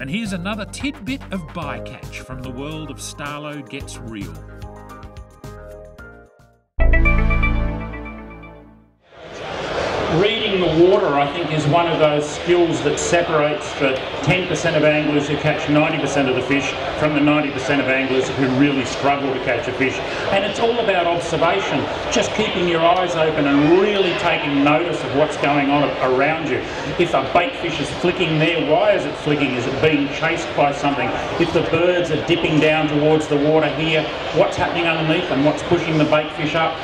And here's another tidbit of bycatch from the world of Starlo Gets Reel. Reading the water, I think, is one of those skills that separates the 10% of anglers who catch 90% of the fish from the 90% of anglers who really struggle to catch a fish. And it's all about observation, just keeping your eyes open and really taking notice of what's going on around you. If a bait fish is flicking there, why is it flicking? Is it being chased by something? If the birds are dipping down towards the water here, what's happening underneath and what's pushing the bait fish up?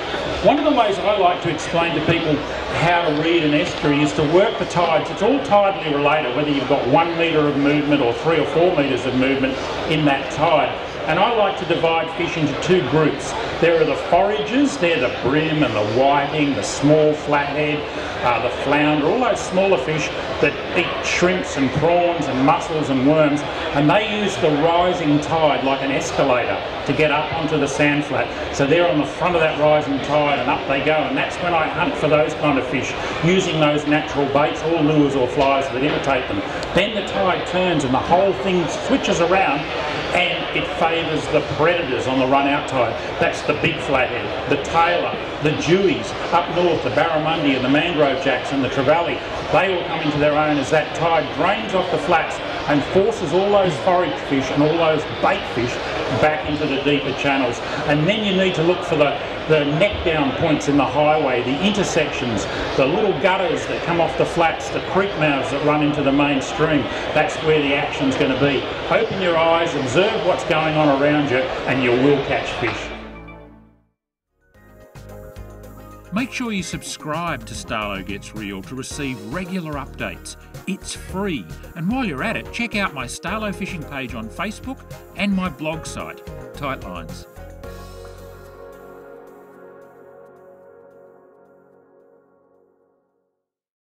One of the ways I like to explain to people how to read an estuary is to work the tides. It's all tidally related, whether you've got 1 metre of movement or 3 or 4 metres of movement in that tide. And I like to divide fish into 2 groups. There are the foragers, they're the brim and the whiting, the small flathead, the flounder, all those smaller fish that eat shrimps and prawns and mussels and worms. And they use the rising tide like an escalator to get up onto the sand flat. So they're on the front of that rising tide and up they go. And that's when I hunt for those kind of fish, using those natural baits, all lures or flies that imitate them. Then the tide turns and the whole thing switches around and it favours the predators on the run-out tide. That's the big flathead, the tailor, the dewies, up north, the barramundi and the mangrove jacks and the trevally. They all come into their own as that tide drains off the flats and forces all those forage fish and all those bait fish back into the deeper channels. And then you need to look for the neck down points in the highway, the intersections, the little gutters that come off the flats, the creek mouths that run into the main stream. That's where the action's going to be. Open your eyes, observe what's going on around you, and you will catch fish. Make sure you subscribe to Starlo Gets Reel to receive regular updates. It's free. And while you're at it, check out my Starlo fishing page on Facebook and my blog site, Tightlines.